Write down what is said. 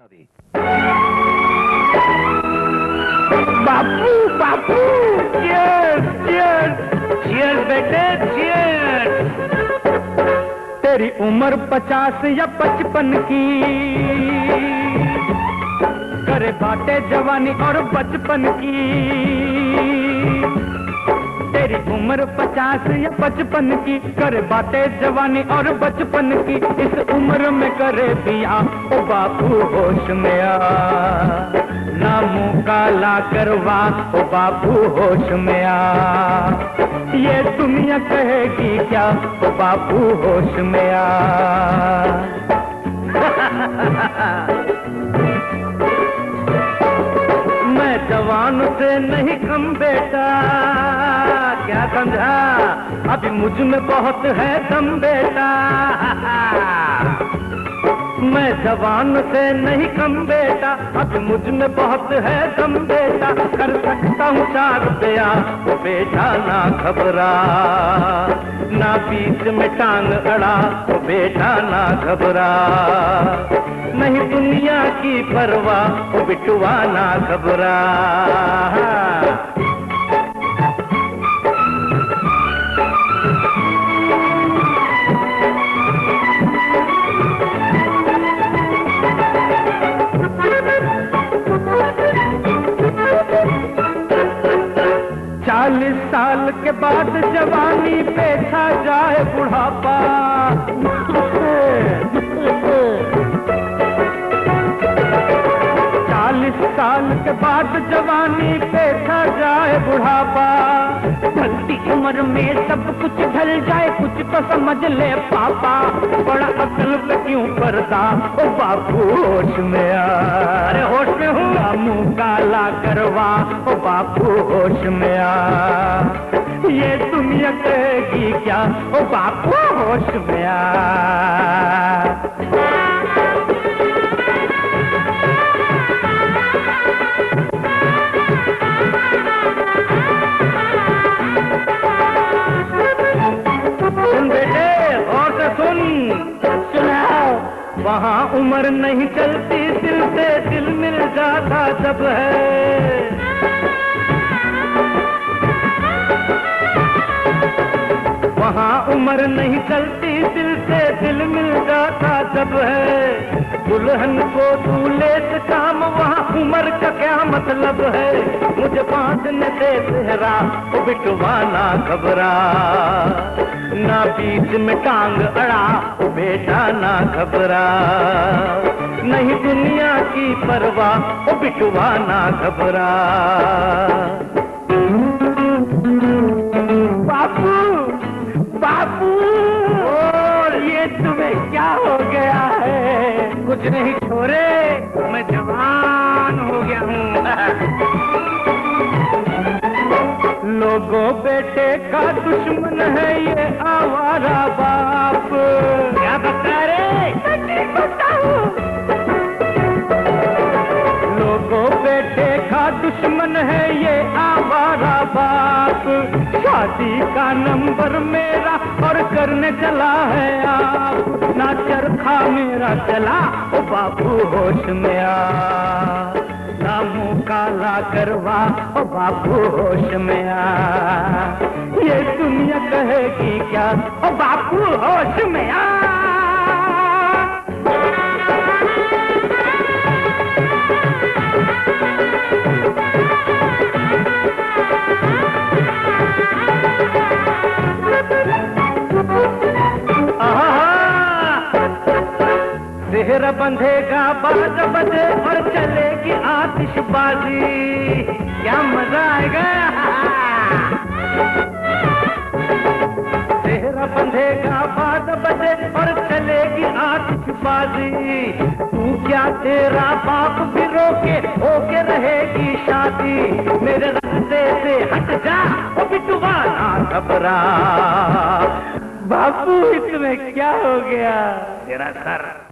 बापू बापू cheers cheers cheers बेटे cheers. तेरी उम्र 50 या 55 की करे बाटे जवानी और बचपन की। तेरी उम्र 50 या 55 की करे बाटे जवानी और बचपन की। इस उम्र में करे बियाह ओ बापू होश में आ, ना मुँह काला करवा ओ बापू होश में आ। ये दुनिया कहेगी क्या ओ बापू होश में आ। मैं जवान से नहीं कम बेटा, क्या समझा, अभी मुझ में बहुत है दम बेटा। मैं जवान से नहीं कम बेटा, अब मुझ में बहुत है दम बेटा। कर सकता हूँ 4 रुपया वो बेटा, ना घबरा, ना बीच में टांग अड़ा वो बेटा, ना घबरा, नहीं दुनिया की परवाह वो बिटुआ, ना घबरा। के बाद जवानी पे छा जाए बुढ़ापा, चालीस साल के बाद जवानी पे छा जाए बुढ़ापा। बढ़ती उम्र में सब कुछ ढल जाए, कुछ तो समझ ले पापा, बड़ा अकल पे क्यों पर्दा ओ बापू होश में आ। अरे होश में हूँ, मुँह काला करवा ओ बापू होश में आ। ये दुनिया कहेगी क्या ओ बापू होश में आ। सुन बेटे और से सुन, सुनाओ। वहाँ उम्र नहीं चलती, दिल से दिल मिल जाता जब है। वहाँ उम्र नहीं चलती, दिल से दिल मिल जाता जब है। दुल्हन को दूल्हे से काम, वहाँ उम्र का क्या मतलब है। मुझे बांधने दे सेहरा ओ बिटुआ, ना घबरा, ना बीच में टांग अड़ा ओ बेटा, ना घबरा, नहीं दुनिया की परवाह ओ बिटुआ, ना घबरा। बापू और ये तुम्हें क्या हो गया है। कुछ नहीं छोरे, मैं जवान हो गया हूँ। लोगों बेटे का दुश्मन है ये आवारा बाप, क्या बता रहे, मैं नहीं बता हूँ। लोगों बेटे का दुश्मन है ये आवारा बाप, शादी का नंबर मेरा और करने चला है आप। ना चरखा मेरा चला ओ बापू होश में आ, ना मुँह काला करवा ओ बापू होश में आ। ये दुनिया कहेगी क्या ओ बापू होश में आ। सेहरा बंधेगा बाज बजे और चलेगी आतिशबाजी, क्या मजा आएगा। सेहरा बंधेगा बाज बजे और चलेगी आतिशबाजी। तू क्या तेरा बाप भी रोके, होके रहेगी शादी। मेरे रास्ते से हट जा ओ बिटुआ, ना घबरा। बापू इसमें क्या हो गया। तेरा सर